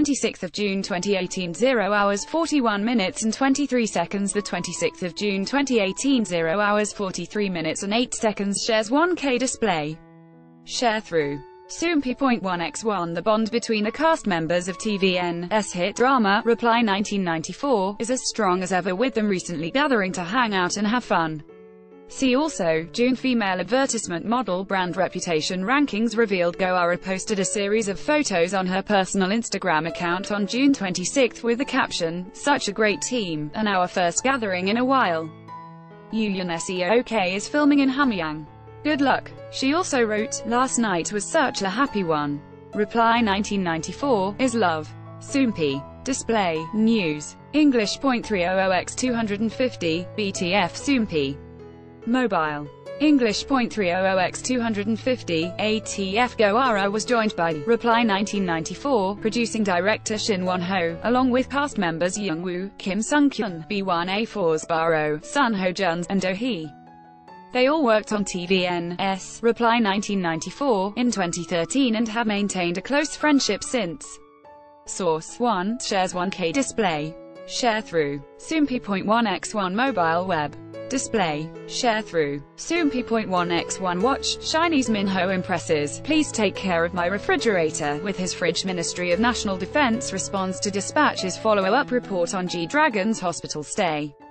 26 June 2018 0 hours 41 minutes and 23 seconds. The 26 June 2018 0 hours 43 minutes and 8 seconds shares 1K display. Share through Soompi.1x1. The bond between the cast members of TVN's hit drama, Reply 1994, is as strong as ever, with them recently gathering to hang out and have fun. See also, June female advertisement model brand reputation rankings revealed. Go Ara posted a series of photos on her personal Instagram account on June 26 with the caption, "Such a great team, and our first gathering in a while." Yoo Yeon-seok is filming in Hamyang. Good luck. She also wrote, "Last night was such a happy one. Reply 1994 is love." Soompi. Display, News. English.300x250, BTF Soompi. Mobile. English.300x250, ATF. Go Ara was joined by Reply 1994 producing director Shin Won-ho, along with cast members Jung Woo, Kim Sung-kyun, B1A4's Baro, Son Ho Jun, and Dohee. They all worked on TVN's Reply 1994 in 2013 and have maintained a close friendship since. Source: 1 shares 1K display. Share through Soompi.1x1 mobile web. Display. Share through Soompi.1x1 watch. Shinee's Minho impresses. "Please take care of my refrigerator" with his fridge. Ministry of National Defense responds to dispatch's follow-up report on G-Dragon's hospital stay.